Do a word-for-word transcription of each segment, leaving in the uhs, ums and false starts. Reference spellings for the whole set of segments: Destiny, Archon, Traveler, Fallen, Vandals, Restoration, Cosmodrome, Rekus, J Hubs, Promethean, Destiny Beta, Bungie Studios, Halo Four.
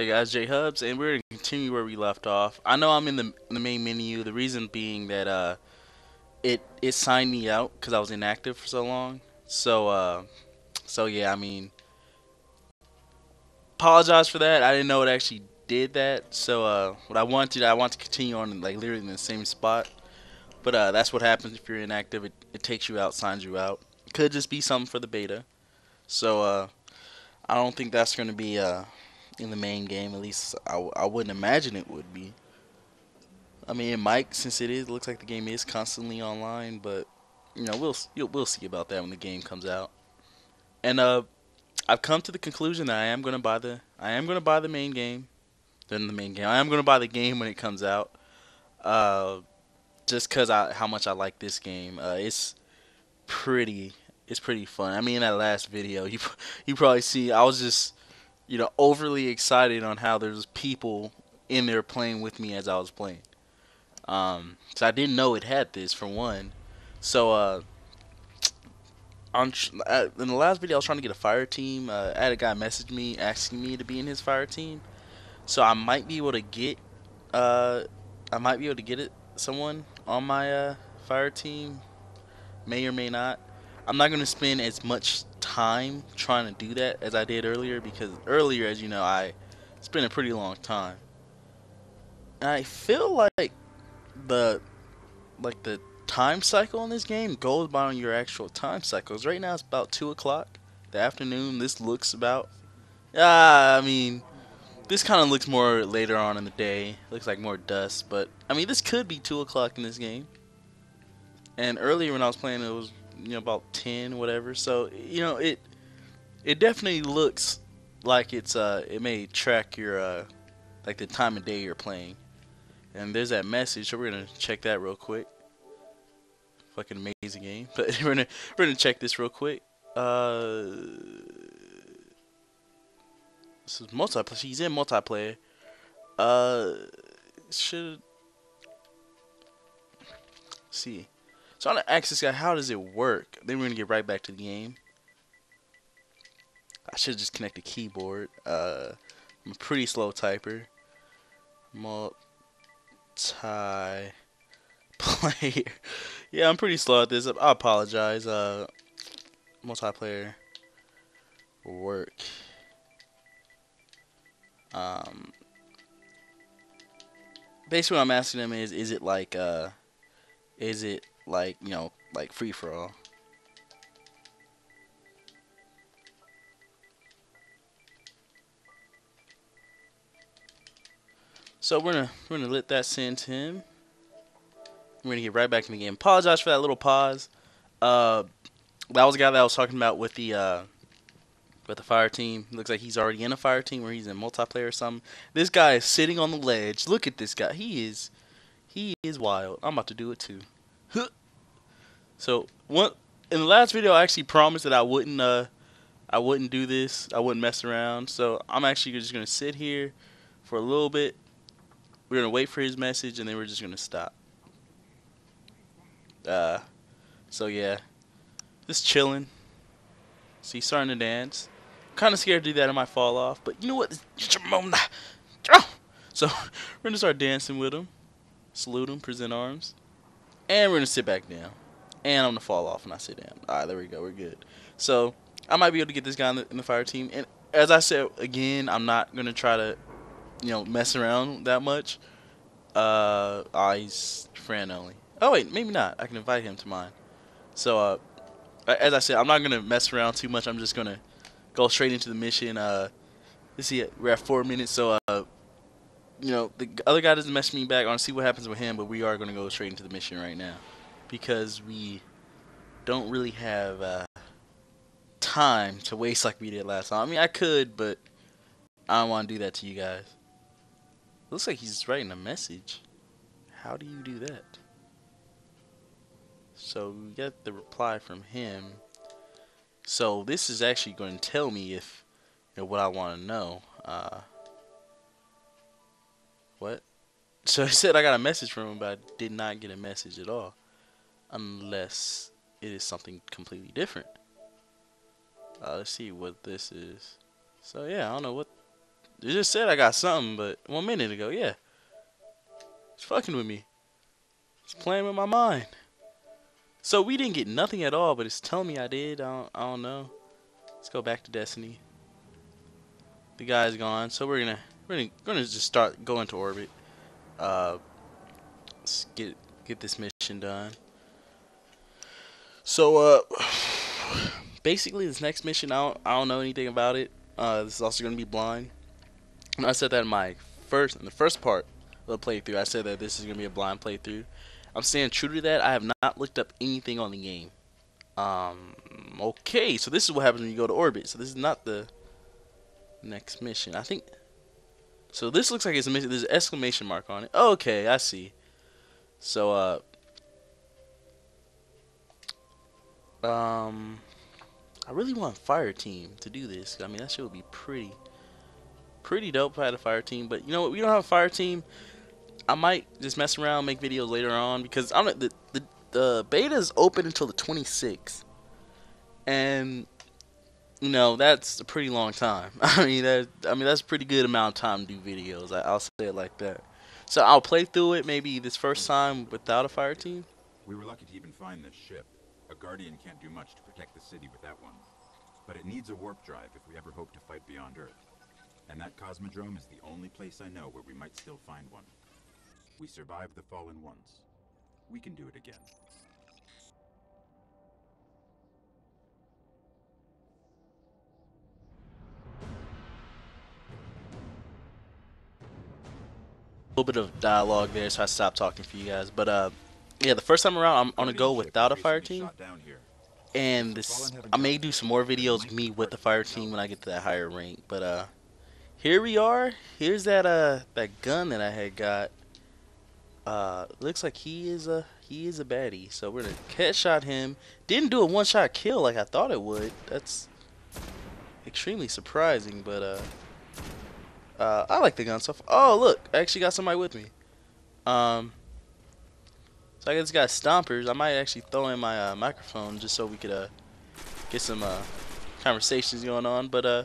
Hey guys, J Hubs, and we're gonna continue where we left off. I know I'm in the the main menu. The reason being that uh, it it signed me out because I was inactive for so long. So uh, so yeah, I mean, apologize for that. I didn't know it actually did that. So uh, what I wanted, I want to continue on like literally in the same spot. But uh, that's what happens if you're inactive. It it takes you out, signs you out. It could just be something for the beta. So uh, I don't think that's gonna be uh. in the main game, at least I, I wouldn't imagine it would be. I mean, it might, since it is, it looks like the game is constantly online, but you know, we'll we'll see about that when the game comes out. And uh, I've come to the conclusion that I am gonna buy the I am gonna buy the main game, then the main game. I am gonna buy the game when it comes out, uh, just cause I how much I like this game. Uh, it's pretty it's pretty fun. I mean, in that last video, you you probably see I was just, you know, overly excited on how there's people in there playing with me as I was playing. Um, so I didn't know it had this, for one. So uh, on tr uh, in the last video, I was trying to get a fire team. Uh, I had a guy message me asking me to be in his fire team. So I might be able to get, uh, I might be able to get it someone on my uh, fire team. May or may not. I'm not gonna spend as much time trying to do that as I did earlier, because earlier, as you know, I spent a pretty long time. And I feel like the like the time cycle in this game goes by on your actual time cycles. Right now it's about two o'clock the afternoon. This looks about ah, uh, I mean, this kind of looks more later on in the day. Looks like more dusk, but I mean, this could be two o'clock in this game. And earlier when I was playing, it was, you know, about ten, whatever. So you know, it it definitely looks like it's uh it may track your uh like the time of day you're playing. And there's that message, so we're gonna check that real quick. Fucking amazing game, but we're gonna we're gonna check this real quick. Uh, this is multiplayer. She's in multiplayer. Uh, should see. So I'm going to ask this guy, how does it work? Then we're going to get right back to the game. I should just connect the keyboard. Uh, I'm a pretty slow typer. Multiplayer. Yeah, I'm pretty slow at this. I apologize. Uh, multiplayer. Work. Um, basically what I'm asking him is, is it like, uh, is it, like, you know, like free for all. So we're gonna we're gonna let that send to him. We're gonna get right back to the game. Apologize for that little pause. Uh, that was the guy that I was talking about with the uh, with the fire team. Looks like he's already in a fire team, where he's in multiplayer or something. This guy is sitting on the ledge. Look at this guy. He is he is wild. I'm about to do it too. So one in the last video, I actually promised that I wouldn't uh I wouldn't do this. I wouldn't mess around. So I'm actually just gonna sit here for a little bit. We're gonna wait for his message, and then we're just gonna stop. Uh, so yeah, just chilling. So he's starting to dance. I'm kind of scared to do that. I might fall off, but you know what? So we're gonna start dancing with him, salute him, present arms, and we're gonna sit back down. And I'm gonna fall off when I sit down. All right, there we go. We're good. So I might be able to get this guy in the, in the fire team. And as I said again, I'm not gonna try to, you know, mess around that much. Uh, oh, he's friend only. Oh wait, maybe not. I can invite him to mine. So uh, as I said, I'm not gonna mess around too much. I'm just gonna go straight into the mission. Uh, let's see, we're at four minutes. So uh, you know, the other guy doesn't mess me back. I wanna see what happens with him, but we are gonna go straight into the mission right now, because we don't really have uh, time to waste like we did last time. I mean, I could, but I don't want to do that to you guys. Looks like he's writing a message. How do you do that? So we got the reply from him. So this is actually going to tell me if, you know, what I want to know. Uh, what? So I said I got a message from him, but I did not get a message at all. Unless it is something completely different. Uh, let's see what this is. So yeah, I don't know what They just said I got something, but one minute ago, yeah. It's fucking with me. It's playing with my mind. So we didn't get nothing at all, but it's telling me I did. I don't, I don't know. Let's go back to Destiny. The guy's gone, so we're gonna we're gonna, gonna just start going to orbit. Uh, let's get get this mission done. So uh, basically this next mission, I don't I don't know anything about it. Uh, this is also gonna be blind. And I said that in my first in the first part of the playthrough. I said that this is gonna be a blind playthrough. I'm staying true to that. I have not looked up anything on the game. Um, okay, so this is what happens when you go to orbit. So this is not the next mission, I think. So this looks like it's a mission. There's an exclamation mark on it. Okay, I see. So uh, um, I really want fire team to do this. I mean, that shit would be pretty, pretty dope if I had a fire team. But you know what? We don't have a fire team. I might just mess around, make videos later on, because I'm the the the beta is open until the twenty-sixth, and you know that's a pretty long time. I mean that I mean that's a pretty good amount of time to do videos. I, I'll say it like that. So I'll play through it maybe this first time without a fire team. We were lucky to even find this ship. A Guardian can't do much to protect the city with that one, but it needs a warp drive if we ever hope to fight beyond Earth. And that Cosmodrome is the only place I know where we might still find one. We survived the Fallen once. We can do it again. A little bit of dialogue there, so I stopped talking for you guys. But uh, yeah, the first time around, I'm gonna go without a fire team, and this I may do some more videos me with the fire team when I get to that higher rank. But uh, here we are. Here's that uh that gun that I had got. Uh, looks like he is a he is a baddie, so we're gonna headshot him. Didn't do a one-shot kill like I thought it would. That's extremely surprising, but uh, uh, I like the gun stuff. Oh look, I actually got somebody with me. Um, so I just got stompers. I might actually throw in my uh, microphone just so we could uh get some uh conversations going on. But uh,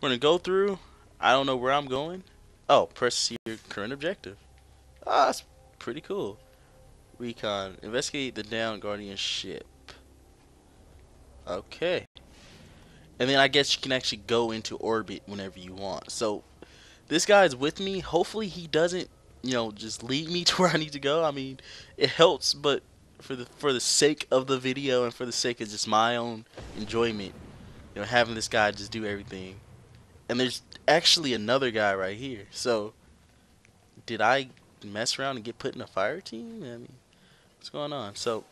we're gonna go through. I don't know where I'm going. Oh, press your current objective. Ah, that's pretty cool. Recon. Investigate the down Guardian ship. Okay. And then I guess you can actually go into orbit whenever you want. So, this guy's with me. Hopefully he doesn't, you know, just lead me to where I need to go. I mean, it helps, but for the for the sake of the video and for the sake of just my own enjoyment, you know, having this guy just do everything. And there's actually another guy right here. So, did I mess around and get put in a fire team? I mean, what's going on? So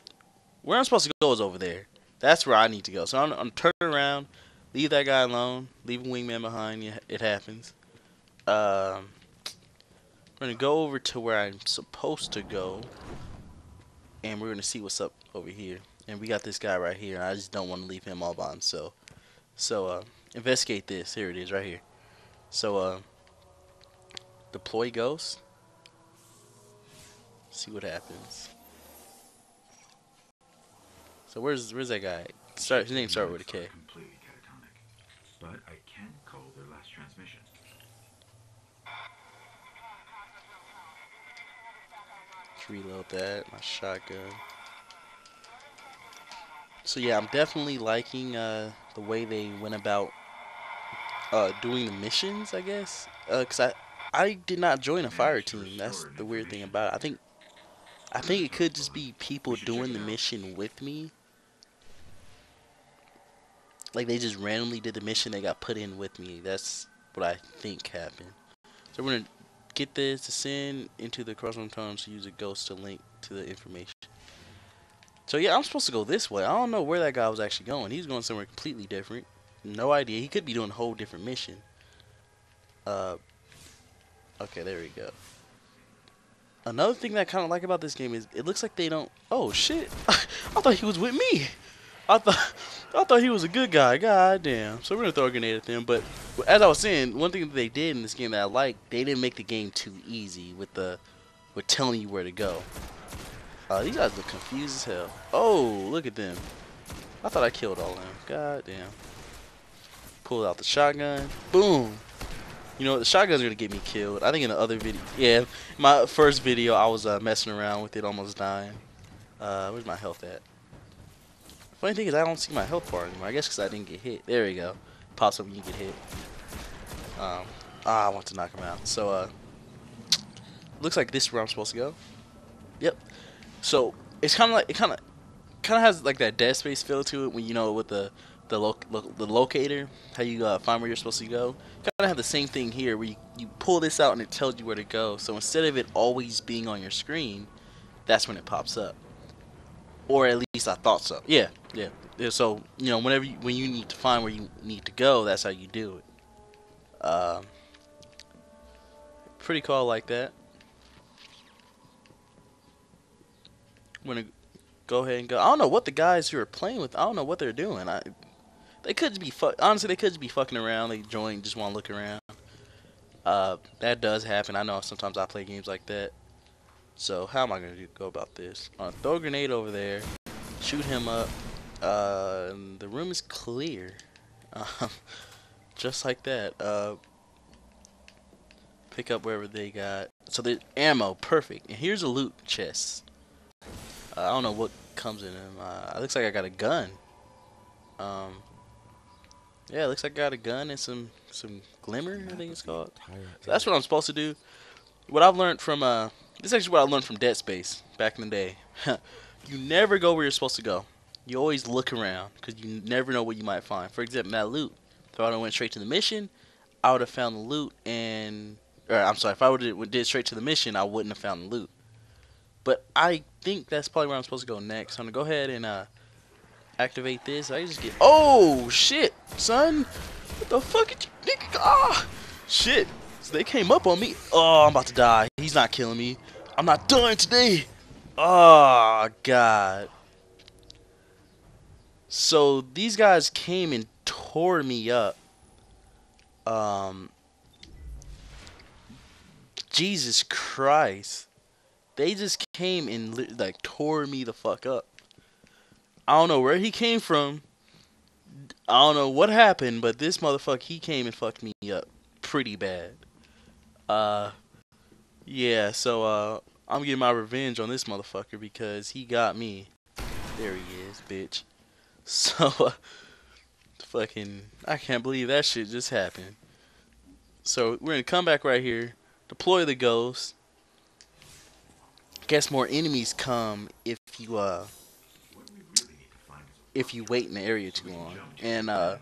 where I'm supposed to go is over there. That's where I need to go. So I'm, I'm turning around, leave that guy alone, leave a wingman behind. Yeah, it happens. Um, we're gonna go over to where I'm supposed to go, and we're gonna see what's up over here. And we got this guy right here. And I just don't want to leave him all by himself. So uh, investigate this. Here it is, right here. So uh, deploy ghost. See what happens. So where's where's that guy? Start his name started with a K. Completely catatonic, but I can call their last transmission. Let's reload that. My shotgun. So yeah, I'm definitely liking uh, the way they went about uh, doing the missions. I guess uh, cause I I did not join a fire team. That's the weird thing about it. I think. I think it could just be people doing the mission with me. Like they just randomly did the mission, they got put in with me. That's what I think happened. So we're gonna get this to send into the Crossroom Tunnel to use a ghost to link to the information. So yeah, I'm supposed to go this way. I don't know where that guy was actually going. He's going somewhere completely different. No idea. He could be doing a whole different mission. Uh, okay, there we go. Another thing that I kind of like about this game is it looks like they don't. Oh shit! I thought he was with me. I thought I thought he was a good guy. God damn! So we're gonna throw a grenade at them. But as I was saying, one thing that they did in this game that I like, they didn't make the game too easy with the with telling you where to go. Uh, these guys look confused as hell. Oh, look at them! I thought I killed all of them. God damn! Pulled out the shotgun. Boom! You know, the shotguns are gonna get me killed. I think in the other video, yeah, my first video, I was uh, messing around with it, almost dying. Uh, where's my health at? Funny thing is, I don't see my health bar anymore. I guess because I didn't get hit. There we go. Pops up when you get hit. Um, ah, I want to knock him out. So, uh, looks like this is where I'm supposed to go. Yep. So it's kind of like it kind of, kind of has like that Dead Space feel to it when you know with the the lo lo the locator, how you uh, find where you're supposed to go. Kind of have the same thing here where you, you pull this out and it tells you where to go. So instead of it always being on your screen, that's when it pops up. Or at least I thought so. Yeah, yeah. yeah so you know, whenever you, when you need to find where you need to go, that's how you do it. Um, uh, pretty cool like that. I'm gonna go ahead and go. I don't know what the guys who are playing with. I don't know what they're doing. I, they could be fuck. Honestly, they could just be fucking around. They join, just want to look around. Uh, that does happen. I know sometimes I play games like that. So how am I gonna do, go about this? I'm gonna throw a grenade over there, shoot him up. Uh, the room is clear. Um, just like that. Uh, pick up wherever they got. So there's ammo, perfect. And here's a loot chest. Uh, I don't know what comes in them. Uh, it looks like I got a gun. Um, yeah, it looks like I got a gun and some some glimmer. I think it's called. So that's what I'm supposed to do. What I've learned from uh. This is actually what I learned from Dead Space back in the day. You never go where you're supposed to go. You always look around because you never know what you might find. For example, that loot. If I would have went straight to the mission, I would have found the loot and... Or, I'm sorry, if I would have did straight to the mission, I wouldn't have found the loot. But I think that's probably where I'm supposed to go next. I'm going to go ahead and uh, activate this. I just get... Oh, shit, son. What the fuck did you... Ah, shit. So they came up on me. Oh, I'm about to die. He's not killing me. I'm not done today. Oh, God. So these guys came and tore me up. Um, Jesus Christ. They just came and like tore me the fuck up. I don't know where he came from. I don't know what happened, but this motherfucker, he came and fucked me up pretty bad. Uh, yeah, so, uh, I'm getting my revenge on this motherfucker because he got me. There he is, bitch. So, uh, fucking, I can't believe that shit just happened. So, we're gonna come back right here, deploy the ghost. Guess more enemies come if you, uh, if you wait in the area too long. And, uh,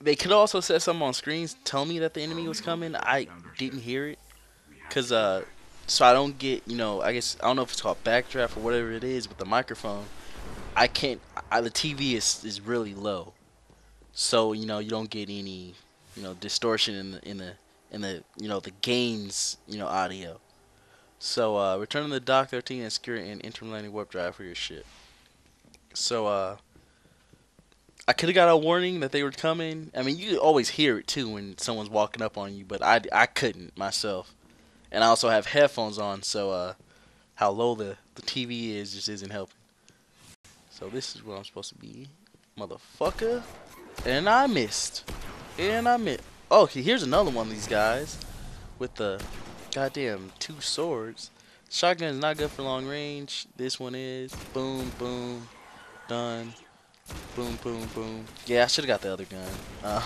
they could also set something on screens, tell me that the enemy was coming. I didn't hear it, cause uh, so I don't get, you know, I guess I don't know if it's called backdraft or whatever it is with the microphone. I can't. I, the T V is is really low, so you know you don't get any, you know, distortion in the in the in the you know the game's you know audio. So uh, return to the dock thirteen and secure an interlanding warp drive for your ship. So uh. I could have got a warning that they were coming. I mean, you always hear it too when someone's walking up on you, but I, I couldn't myself. And I also have headphones on, so uh, how low the, the T V is just isn't helping. So this is where I'm supposed to be. Motherfucker. And I missed. And I missed. Oh, here's another one of these guys with the goddamn two swords. Shotgun is not good for long range. This one is. Boom, boom. Done. Boom, boom, boom. Yeah, I should have got the other gun.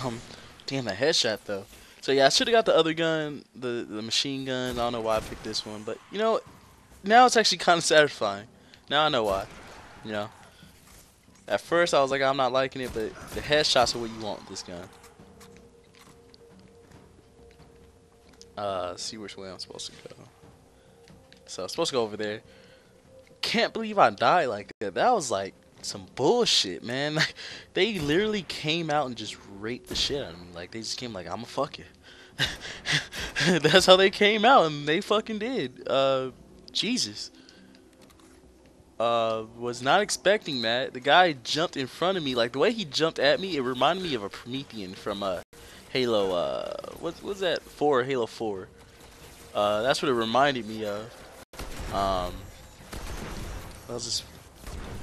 Um, damn, that headshot, though. So, yeah, I should have got the other gun, the, the machine gun. I don't know why I picked this one. But, you know, now it's actually kind of satisfying. Now I know why. You know? At first, I was like, I'm not liking it, but the headshots are what you want with this gun. Uh, see which way I'm supposed to go. So, I'm supposed to go over there. Can't believe I died like that. That was like... some bullshit, man. Like, they literally came out and just raped the shit out of me. Like, they just came like, I'ma fuck you. That's how they came out, and they fucking did. Uh, Jesus. Uh, was not expecting that. The guy jumped in front of me. Like, the way he jumped at me, it reminded me of a Promethean from, uh, Halo, uh, what was that? Four, Halo Four. Uh, that's what it reminded me of. Um, that was just...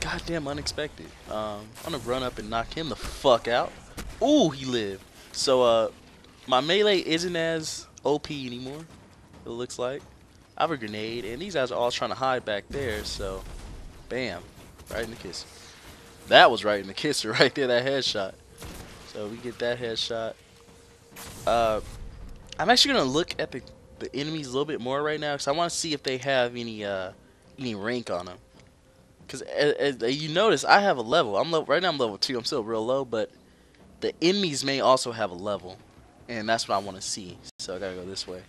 goddamn unexpected. Um, I'm gonna run up and knock him the fuck out. Ooh, he lived. So, uh, My melee isn't as O P anymore, it looks like. I have a grenade, and these guys are all trying to hide back there, so bam, right in the kisser. That was right in the kisser right there, that headshot. So we get that headshot. Uh, I'm actually going to look at the, the enemies a little bit more right now, because I want to see if they have any uh, any rank on them. Because as, as you notice, I have a level. I'm level, right now I'm level two. I'm still real low, but the enemies may also have a level. And that's what I want to see. So I got to go this way.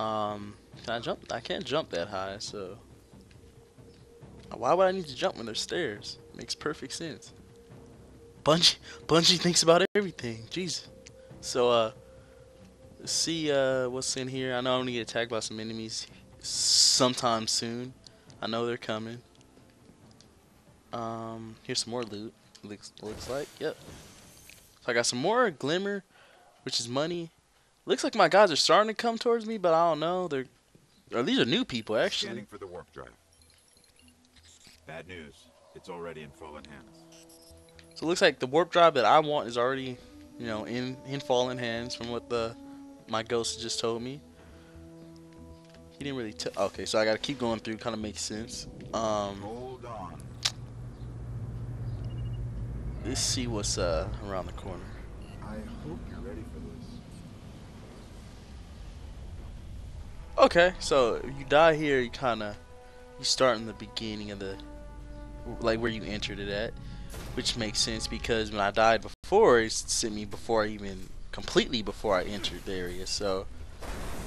Um, can I jump? I can't jump that high, so... Why would I need to jump when there's stairs? Makes perfect sense. Bungie, Bungie thinks about everything. Jeez. So, uh... let's see uh, what's in here. I know I'm going to get attacked by some enemies sometime soon. I know they're coming. Um, here's some more loot. Looks, looks like. Yep. So I got some more glimmer, which is money. Looks like my guys are starting to come towards me, but I don't know. They're, or these are new people actually. Scanning for the warp drive. Bad news. It's already in Fallen hands. So it looks like the warp drive that I want is already, you know, in in Fallen hands from what the my ghost just told me. He didn't really tell. Okay, so I gotta keep going through. Kind of makes sense. Um, Hold on. Let's see what's uh around the corner. I hope you're ready for this. Okay, so if you die here, you kind of you start in the beginning of the like where you entered it at, which makes sense because when I died before, it sent me before I even completely before I entered the area. So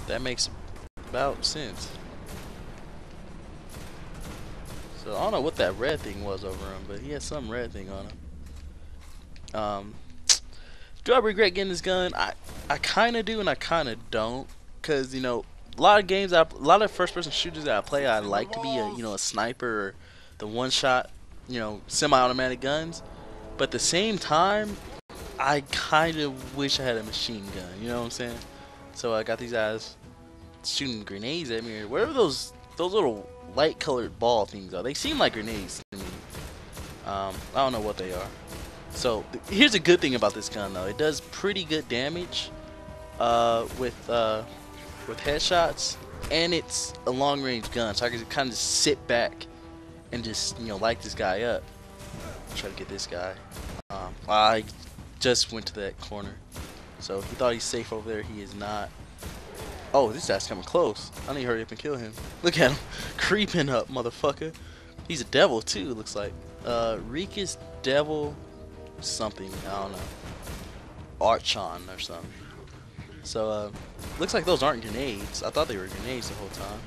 that makes about sense. So I don't know what that red thing was over him, but he had some red thing on him. Um, do I regret getting this gun? I I kind of do and I kind of don't, cause you know a lot of games, I, a lot of first-person shooters that I play, I like to be a you know a sniper, or the one-shot you know semi-automatic guns, but at the same time, I kind of wish I had a machine gun. You know what I'm saying? So I got these guys shooting grenades at me, or whatever those those little light colored ball things are. They seem like grenades to me. um, I don't know what they are. So th here's a good thing about this gun though, it does pretty good damage uh, with uh, with headshots, and it's a long range gun, so I can kind of just sit back and just you know light this guy up. Try to get this guy. um, I just went to that corner, so if you thought he's safe over there, he is not. Oh, this guy's coming close. I need to hurry up and kill him. Look at him. Creeping up, motherfucker. He's a devil, too, looks like. Uh, Rekus devil something. I don't know. Archon or something. So, uh, looks like those aren't grenades. I thought they were grenades the whole time.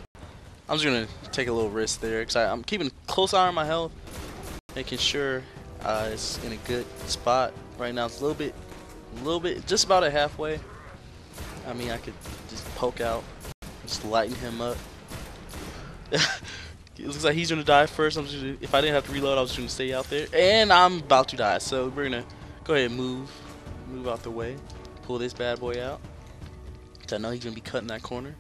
I'm just going to take a little risk there, because I'm keeping a close eye on my health, making sure uh, it's in a good spot. Right now, it's a little bit, a little bit, just about at halfway. I mean, I could just poke out, just lighten him up. It looks like he's gonna die first. I'm just gonna, if I didn't have to reload, I was just gonna stay out there. And I'm about to die, so we're gonna go ahead and move, move out the way, pull this bad boy out. So I know he's gonna be cutting that corner.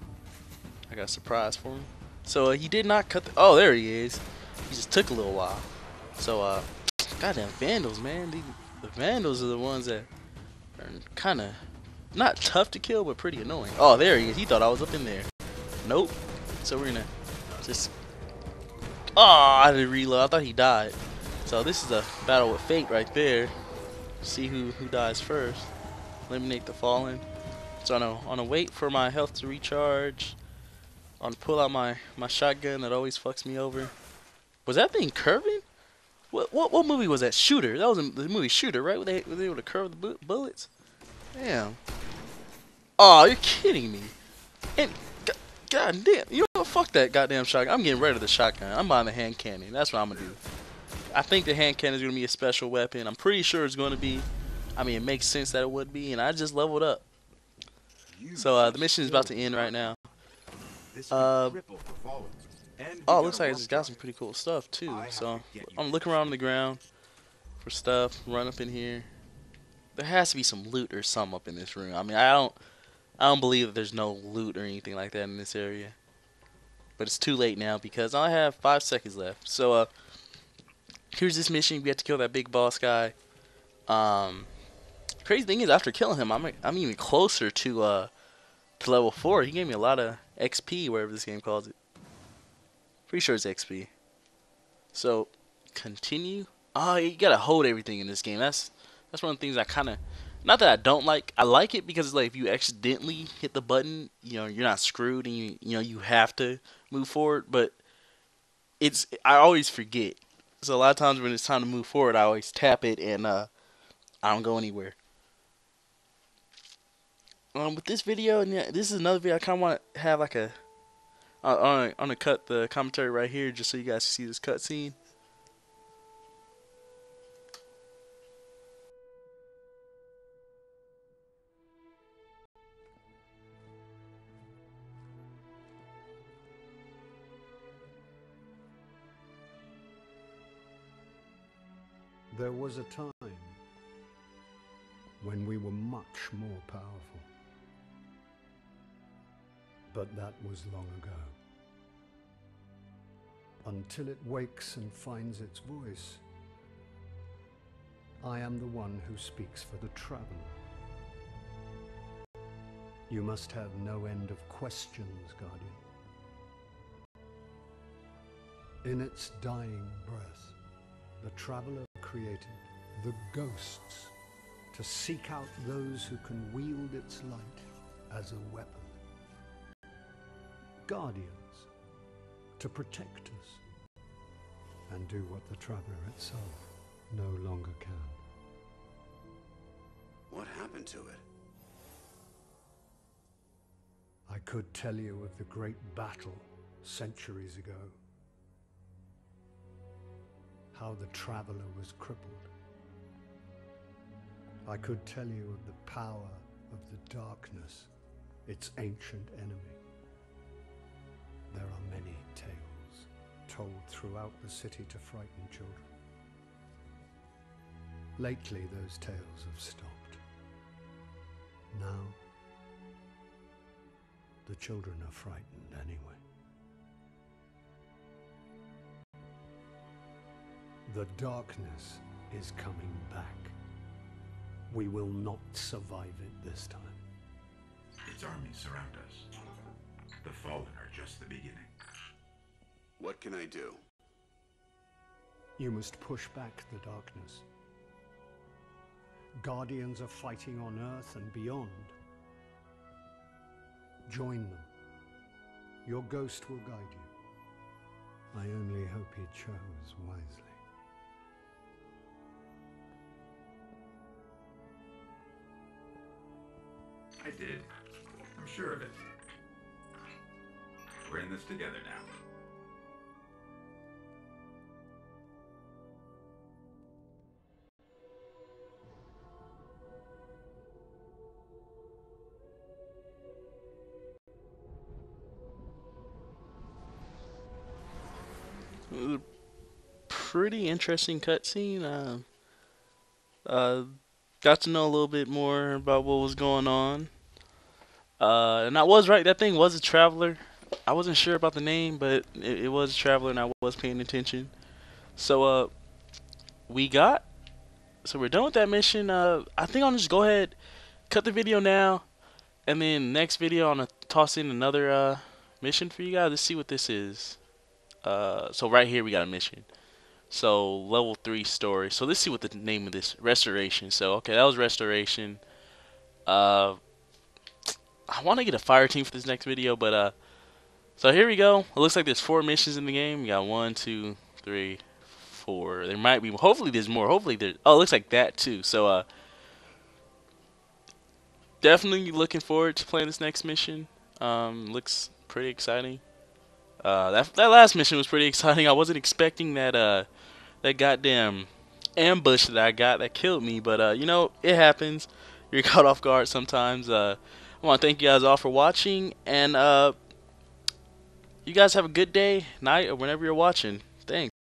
I got a surprise for him. So uh, he did not cut. The, oh, there he is. He just took a little while. So, uh, goddamn vandals, man. These, the vandals are the ones that are kind of. Not tough to kill, but pretty annoying. Oh, there he is. He thought I was up in there. Nope. So we're gonna just... Oh, I didn't reload. I thought he died. So this is a battle with fate right there. See who, who dies first. Eliminate the fallen. So I'm gonna wait for my health to recharge. I'm gonna pull out my, my shotgun that always fucks me over. Was that thing curving? What what, what movie was that? Shooter. That was a, the movie Shooter, right? Were they, were they able to curve the bu bullets? Damn. Oh, you're kidding me. And god damn, you know what? Fuck that goddamn shotgun. I'm getting rid of the shotgun. I'm buying the hand cannon. That's what I'm gonna do. I think the hand cannon is gonna be a special weapon. I'm pretty sure it's gonna be. I mean, it makes sense that it would be. And I just leveled up. So uh, the mission is about to end right now. Uh, oh, it looks like I just got some pretty cool stuff too. So I'm looking around the ground for stuff. Run up in here. There has to be some loot or something up in this room. I mean, I don't, I don't believe that there's no loot or anything like that in this area. But it's too late now because I have five seconds left. So, uh, here's this mission. We have to kill that big boss guy. Um, Crazy thing is, after killing him, I'm I'm even closer to uh to level four. He gave me a lot of X P, wherever this game calls it. Pretty sure it's X P. So continue. Oh, you gotta hold everything in this game. That's that's one of the things I kind of, not that I don't like. I like it because it's like if you accidentally hit the button, you know, you're not screwed, and you you know you have to move forward. But it's I always forget. So a lot of times when it's time to move forward, I always tap it and uh I don't go anywhere. Um, with this video, and yeah, this is another video I kind of want to have like a. Uh, I'm gonna cut the commentary right here just so you guys can see this cutscene. There was a time when we were much more powerful. But that was long ago. Until it wakes and finds its voice, I am the one who speaks for the Traveler. You must have no end of questions, Guardian. In its dying breath, the Traveler created the ghosts to seek out those who can wield its light as a weapon. Guardians, to protect us, and do what the Traveler itself no longer can. What happened to it? I could tell you of the great battle centuries ago. How the Traveler was crippled. I could tell you of the power of the darkness, its ancient enemy. There are many tales told throughout the city to frighten children. Lately, those tales have stopped. Now, the children are frightened anyway. The darkness is coming back. We will not survive it this time. Its armies surround us. The Fallen are just the beginning. What can I do? You must push back the darkness. Guardians are fighting on Earth and beyond. Join them. Your ghost will guide you. I only hope he chose wisely. I did. I'm sure of it. We're in this together now. It was a pretty interesting cutscene. Um, uh, uh, got to know a little bit more about what was going on. Uh, and I was right. That thing was a Traveler. I wasn't sure about the name, but it, it was Traveler, and I was paying attention. So, uh, we got, so we're done with that mission. Uh, I think I'll just go ahead, cut the video now, and then next video I'm gonna toss in another uh, mission for you guys. Let's see what this is. Uh, so right here we got a mission. So level three story. So let's see what the name of this Restoration. So okay, that was Restoration. Uh, I want to get a fire team for this next video, but uh. So here we go. It looks like there's four missions in the game. We got one, two, three, four. There might be. Hopefully there's more. Hopefully there's. Oh, it looks like that too. So uh, definitely looking forward to playing this next mission. Um, looks pretty exciting. Uh, that that last mission was pretty exciting. I wasn't expecting that uh that goddamn ambush that I got that killed me. But uh, you know, it happens. You're caught off guard sometimes. Uh, I want to thank you guys all for watching, and uh. You guys have a good day, night, or whenever you're watching. Thanks.